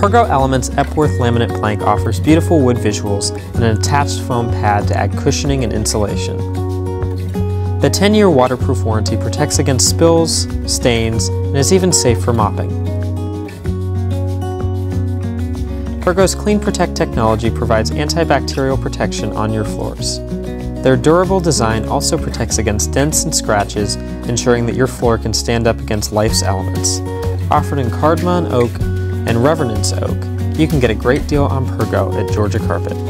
Pergo Elements Epworth laminate plank offers beautiful wood visuals and an attached foam pad to add cushioning and insulation. The 10-year waterproof warranty protects against spills, stains, and is even safe for mopping. Pergo's Clean Protect technology provides antibacterial protection on your floors. Their durable design also protects against dents and scratches, ensuring that your floor can stand up against life's elements. Offered in cardamom oak and revenance oak, you can get a great deal on Pergo at Georgia Carpet.